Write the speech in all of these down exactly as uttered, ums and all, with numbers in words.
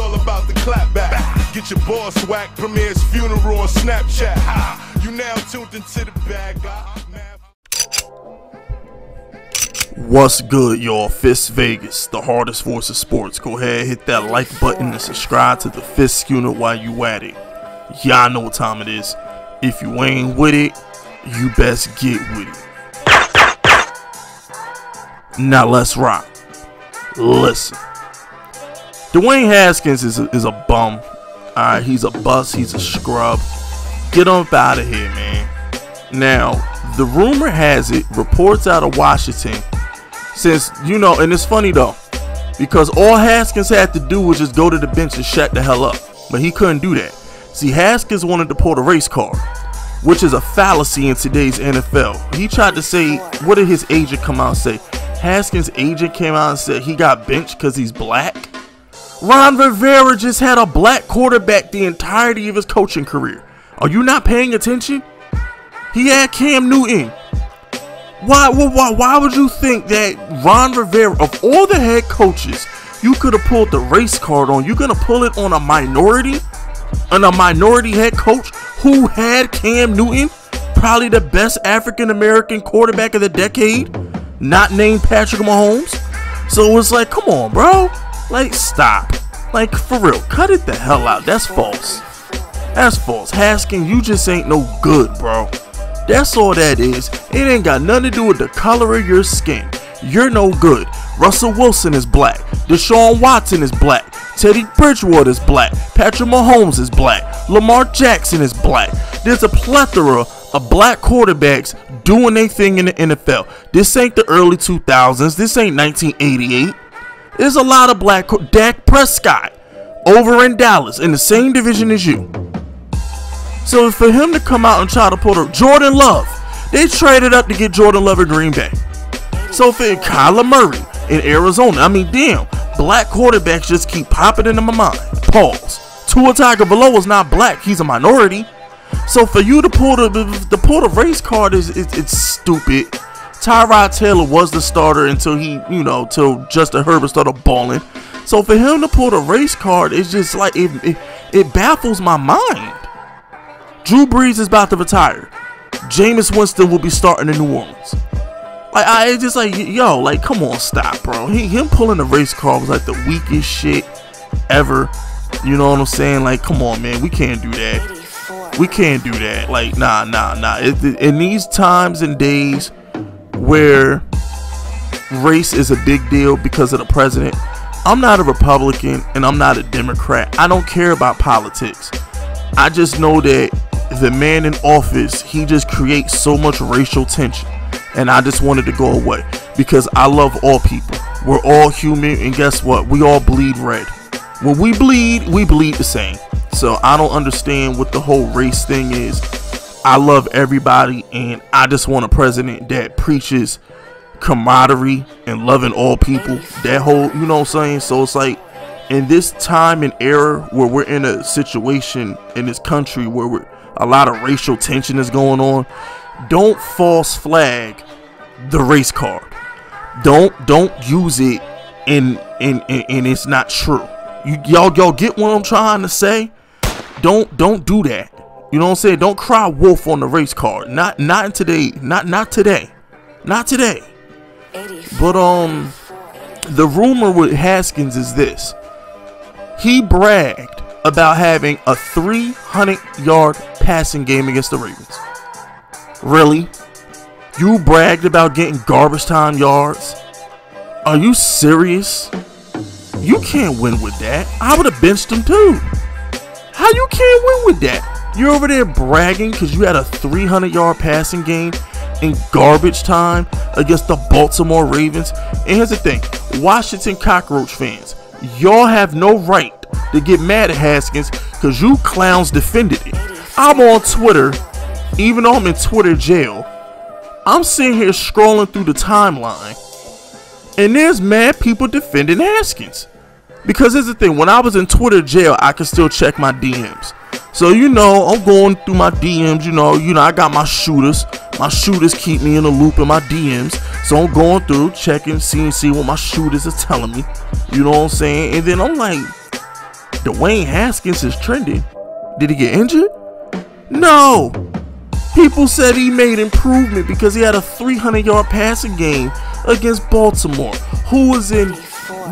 it's all about the clapback. Get your boss whacked, premieres, funeral, on Snapchat. Ha! You now tuned into the bag. What's good, y'all? Fist Vegas, the hardest voice of sports. Go ahead, hit that like button and subscribe to the Fist unit while you at it. Y'all know what time it is. If you ain't with it, you best get with it. Now let's rock. Listen. Dwayne Haskins is a, is a bum. Alright, he's a bust. He's a scrub. Get up out of here, man. Now, the rumor has it, reports out of Washington, since, you know, and it's funny though, because all Haskins had to do was just go to the bench and shut the hell up. But he couldn't do that. See, Haskins wanted to pull the race card, which is a fallacy in today's N F L. He tried to say, what did his agent come out and say? Haskins' agent came out and said he got benched because he's black. Ron Rivera just had a black quarterback the entirety of his coaching career. Are you not paying attention? He had Cam Newton. Why, why, why would you think that Ron Rivera, of all the head coaches you could have pulled the race card on, you're going to pull it on a minority? On a minority head coach who had Cam Newton, probably the best African-American quarterback of the decade, not named Patrick Mahomes? So it's like, come on, bro. Like, stop. Like, for real, cut it the hell out. That's false. That's false. Haskins, you just ain't no good, bro. That's all that is. It ain't got nothing to do with the color of your skin. You're no good. Russell Wilson is black. Deshaun Watson is black. Teddy Bridgewater is black. Patrick Mahomes is black. Lamar Jackson is black. There's a plethora of black quarterbacks doing their thing in the N F L. This ain't the early two thousands. This ain't nineteen eighty-eight. There's a lot of black. Dak Prescott over in Dallas in the same division as you. So for him to come out and try to pull the Jordan Love, they traded up to get Jordan Love in Green Bay. So for Kyler Murray in Arizona, I mean, damn, black quarterbacks just keep popping into my mind. Pause. Tua Tagovailoa is not black; he's a minority. So for you to pull the the pull the race card is it, it's stupid. Tyrod Taylor was the starter until he, you know, till Justin Herbert started balling. So for him to pull the race card is just like it, it it baffles my mind. Drew Brees is about to retire. Jameis Winston will be starting in New Orleans. Like, I just like, yo, like, come on, stop, bro. He, him pulling the race car was like the weakest shit ever. You know what I'm saying? Like, come on, man, we can't do that. We can't do that. Like, nah, nah, nah. It, it, in these times and days where race is a big deal because of the president, I'm not a Republican and I'm not a Democrat. I don't care about politics. I just know that the man in office, he just creates so much racial tension. And I just wanted to go away because I love all people. We're all human, and guess what? We all bleed red. When we bleed, we bleed the same. So I don't understand what the whole race thing is. I love everybody, and I just want a president that preaches camaraderie and loving all people. That whole, you know what I'm saying? So it's like, in this time and era where we're in a situation in this country where we're, a lot of racial tension is going on, don't false flag the race card. Don't don't use it and and, and, and it's not true. You y'all y'all get what I'm trying to say? Don't don't do that. You know what I'm saying? Don't cry wolf on the race card. Not not today. Not not today. Not today. But um the rumor with Haskins is this. He bragged about having a three hundred yard passing game against the Ravens. Really? You bragged about getting garbage time yards? Are you serious? You can't win with that. I would have benched him too. How you can't win with that? You're over there bragging because you had a three hundred yard passing game in garbage time against the Baltimore Ravens. And here's the thing, Washington Cockroach fans, y'all have no right to get mad at Haskins because you clowns defended it. I'm on Twitter. Even though I'm in Twitter jail, I'm sitting here scrolling through the timeline, and there's mad people defending Haskins. Because here's the thing, when I was in Twitter jail, I could still check my D Ms. So, you know, I'm going through my D Ms, you know, you know, I got my shooters. My shooters keep me in the loop in my D Ms. So I'm going through, checking, seeing, seeing what my shooters are telling me. You know what I'm saying? And then I'm like, Dwayne Haskins is trending. Did he get injured? No. People said he made improvement because he had a three hundred yard passing game against Baltimore, who was in,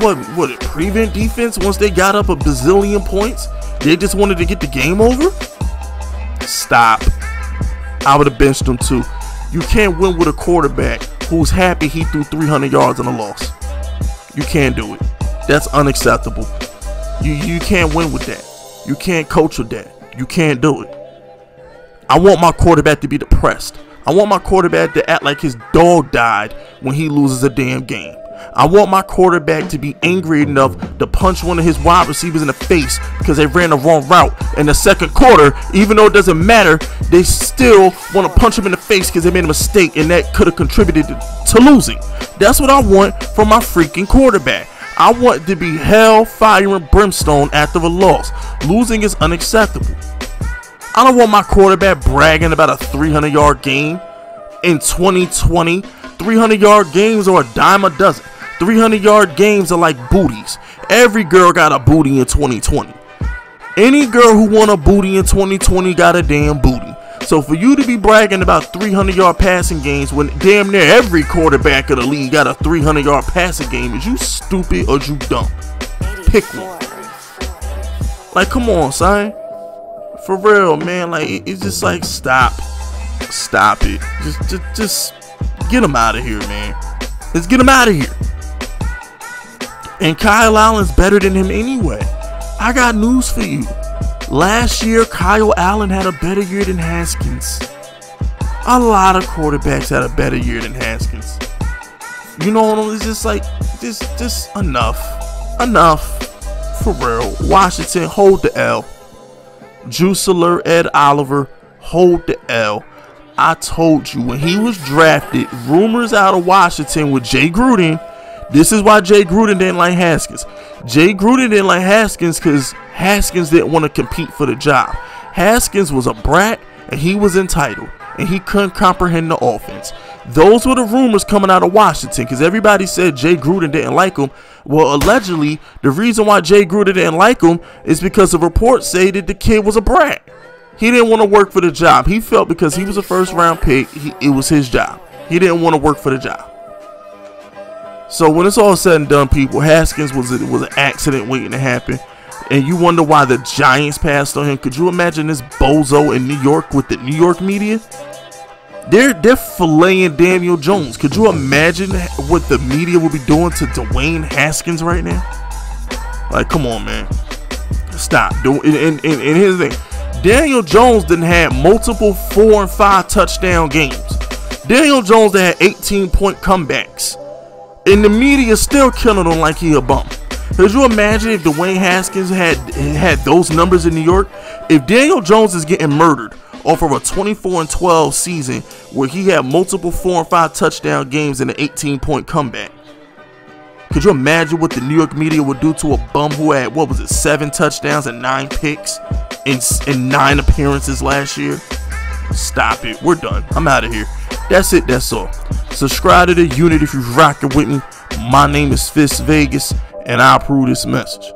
what, what it, prevent defense once they got up a bazillion points? They just wanted to get the game over? Stop. I would have benched him too. You can't win with a quarterback who's happy he threw three hundred yards in a loss. You can't do it. That's unacceptable. You, you can't win with that. You can't coach with that. You can't do it. I want my quarterback to be depressed. I want my quarterback to act like his dog died when he loses a damn game. I want my quarterback to be angry enough to punch one of his wide receivers in the face because they ran the wrong route in the second quarter. Even though it doesn't matter, they still want to punch him in the face because they made a mistake, and that could have contributed to losing. That's what I want from my freaking quarterback. I want to be hell, fire, and brimstone after a loss. Losing is unacceptable. I don't want my quarterback bragging about a three hundred yard game in twenty twenty. three hundred yard games are a dime a dozen. three hundred yard games are like booties. Every girl got a booty in twenty twenty. Any girl who won a booty in twenty twenty got a damn booty. So for you to be bragging about three hundred yard passing games when damn near every quarterback of the league got a three hundred yard passing game, is you stupid or you dumb? Pick one. Like, come on, son. For real, man. Like, it's just like, stop. Stop it. Just, just, just get him out of here, man. Let's get him out of here. And Kyle Allen's better than him anyway. I got news for you. Last year, Kyle Allen had a better year than Haskins. A lot of quarterbacks had a better year than Haskins. You know, it's just like, just, just enough. Enough. For real. Washington, hold the L. Juicler, Ed Oliver, hold the L. I told you, when he was drafted, rumors out of Washington with Jay Gruden. This is why Jay Gruden didn't like Haskins. Jay Gruden didn't like Haskins because Haskins didn't want to compete for the job. Haskins was a brat, and he was entitled, and he couldn't comprehend the offense. Those were the rumors coming out of Washington because everybody said Jay Gruden didn't like him. Well, allegedly, the reason why Jay Gruden didn't like him is because the reports say that the kid was a brat. He didn't want to work for the job. He felt because he was a first-round pick, he, it was his job. He didn't want to work for the job. So when it's all said and done, people, Haskins was a, was an accident waiting to happen. And you wonder why the Giants passed on him. Could you imagine this bozo in New York with the New York media? They're, they're filleting Daniel Jones. Could you imagine what the media would be doing to Dwayne Haskins right now? Like, come on, man. Stop. And, and, and here's the thing. Daniel Jones didn't have multiple four and five touchdown games. Daniel Jones had eighteen point comebacks. And the media still killing him like he a bum. Could you imagine if Dwayne Haskins had had those numbers in New York? If Daniel Jones is getting murdered off of a twenty-four and twelve season where he had multiple four and five touchdown games and an eighteen point comeback, could you imagine what the New York media would do to a bum who had, what was it, seven touchdowns and nine picks in, in nine appearances last year? Stop it. We're done. I'm out of here. That's it. That's all. Subscribe to the unit if you're rocking with me. My name is Fist Vegas, and I approve this message.